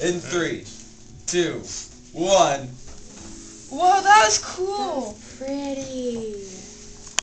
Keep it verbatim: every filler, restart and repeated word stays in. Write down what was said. in three, two, one. Whoa, that was cool.